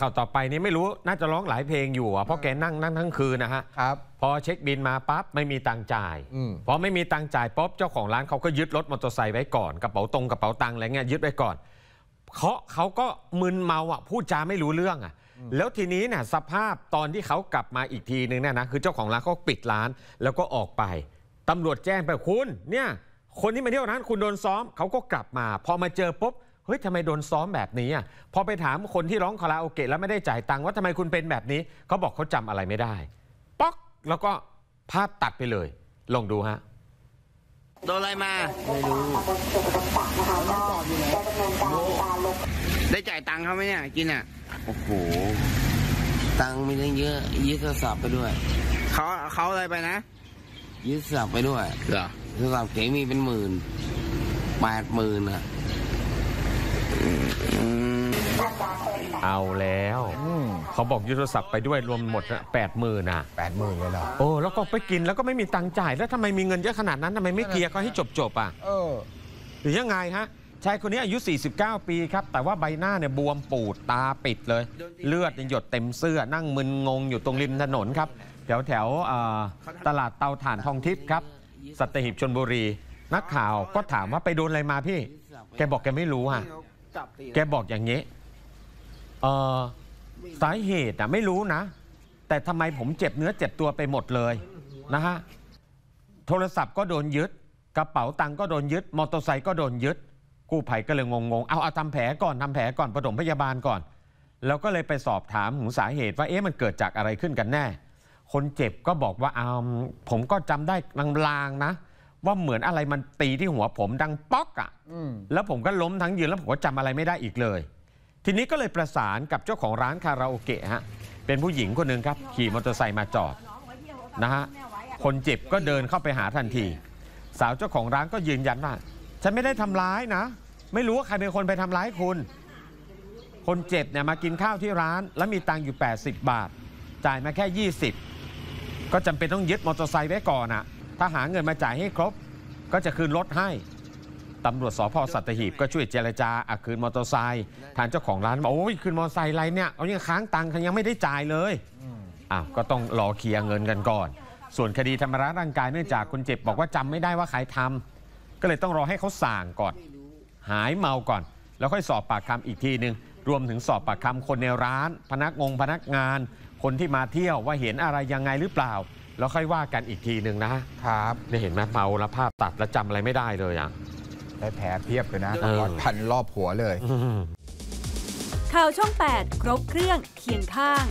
ข่าวต่อไปนี้ไม่รู้น่าจะร้องหลายเพลงอยู่เพราะแกนั่งทั้งคืนนะฮะพอเช็คบินมาปั๊บไม่มีตังจ่ายพอไม่มีตังจ่ายป๊อบเจ้าของร้านเขาก็ยึดรถมอเตอร์ไซค์ไว้ก่อนกระเป๋าตังอะไรเงี้ยยึดไว้ก่อนเขาก็มึนเมาอ่ะพูดจาไม่รู้เรื่องอ่ะแล้วทีนี้เนี่ยสภาพตอนที่เขากลับมาอีกทีนึงเนี่ยนะคือเจ้าของร้านเขาปิดร้านแล้วก็ออกไปตำรวจแจ้งไปคุณเนี่ยคนที่มาเที่ยวร้านคุณโดนซ้อมเขาก็กลับมาพอมาเจอปุ๊บเฮ้ยทำไมโดนซ้อมแบบนี้อ่ะพอไปถามคนที่ร้องคาราโอเกะแล้วไม่ได้จ่ายตังค์ว่าทำไมคุณเป็นแบบนี้เขาบอกเขาจำอะไรไม่ได้ป๊อกแล้วก็ภาพตัดไปเลยลองดูฮะโดนอะไรมาไม่รู้ได้จ่ายตังค์เขาไหมเนี่ยกินอ่ะโอ้โหตังค์มีตั้งเยอะยึดโทรศัพท์ไปด้วยเขาอะไรไปนะยึดโทรศัพท์ไปด้วยเหรอโทรศัพท์เก๋มีเป็นหมื่น80,000อ่ะเอาแล้วเขาบอกยึดโทรศัพท์ไปด้วยรวมหมด80,000นะ80,000เลยเหรอโอ้แล้วก็ไปกินแล้วก็ไม่มีตังค์จ่ายแล้วทำไมมีเงินเยอะขนาดนั้นทำไมไม่เกลี่ยก็ให้จบอ่ะหรือยังไงฮะชายคนนี้อายุ49ปีครับแต่ว่าใบหน้าเนี่ยบวมปูดตาปิดเลยเลือดหยดเต็มเสื้อนั่งมึนงงอยู่ตรงริมถนนครับแถวตลาดเตาถ่านทองทิพย์ครับสัตหีบชลบุรีนักข่าวก็ถามว่าไปโดนอะไรมาพี่แกบอกแกไม่รู้ฮะแกบอกอย่างนี้สาเหตุไม่รู้นะแต่ทำไมผมเจ็บเนื้อเจ็บตัวไปหมดเลยนะฮะโทรศัพท์ก็โดนยึดกระเป๋าตังค์ก็โดนยึดมอเตอร์ไซค์ก็โดนยึดกู้ภัยก็เลยงงๆเอาทำแผลก่อนปฐมพยาบาลก่อนแล้วก็เลยไปสอบถามถึงสาเหตุว่าเอ๊ะมันเกิดจากอะไรขึ้นกันแน่คนเจ็บก็บอกว่าผมก็จำได้ลางๆนะว่าเหมือนอะไรมันตีที่หัวผมดังป๊อกอ่ะแล้วผมก็ล้มทั้งยืนแล้วผมก็จำอะไรไม่ได้อีกเลยทีนี้ก็เลยประสานกับเจ้าของร้านคาราโอเกะฮะเป็นผู้หญิงคนหนึ่งครับขี่มอเตอร์ไซค์มาจอดนะฮะคนเจ็บก็เดินเข้าไปหาทันทีสาวเจ้าของร้านก็ยืนยันว่าฉันไม่ได้ทำร้ายนะไม่รู้ว่าใครเป็นคนไปทำร้ายคุณคนเจ็บเนี่ยมากินข้าวที่ร้านแล้วมีตังค์อยู่80 บาทจ่ายมาแค่20ก็จำเป็นต้องยึดมอเตอร์ไซค์ไว้ก่อนอ่ะถ้าหาเงินมาจ่ายให้ครบก็จะคืนรถให้ตำรวจสพ.สัตหีบก็ช่วยเจรจาคืนมอเตอร์ไซค์ทางเจ้าของร้านบอกโอ้ยคืนมอเตอร์ไซค์อะไรเนี่ยเอายังค้างตังค์ยังไม่ได้จ่ายเลยก็ต้องรอเคลียร์เงินกันก่อนส่วนคดีทำร้ายร่างกายเนื่องจากคนเจ็บบอกว่าจำไม่ได้ว่าใครทำก็เลยต้องรอให้เขาส่างก่อนหายเมาก่อนแล้วค่อยสอบปากคำอีกทีนึงรวมถึงสอบปากคำคนในร้านพนักงานคนที่มาเที่ยวว่าเห็นอะไรยังไงหรือเปล่าแล้วค่อยว่ากันอีกทีหนึ่งนะครับได้เห็นไหมเมาแล้วภาพตัดแล้วจำอะไรไม่ได้เลยอ่ะได้แผลเพียบเลยนะพันรอบหัวเลยข่าวช่อง 8 ครบเครื่องเคียงข้าง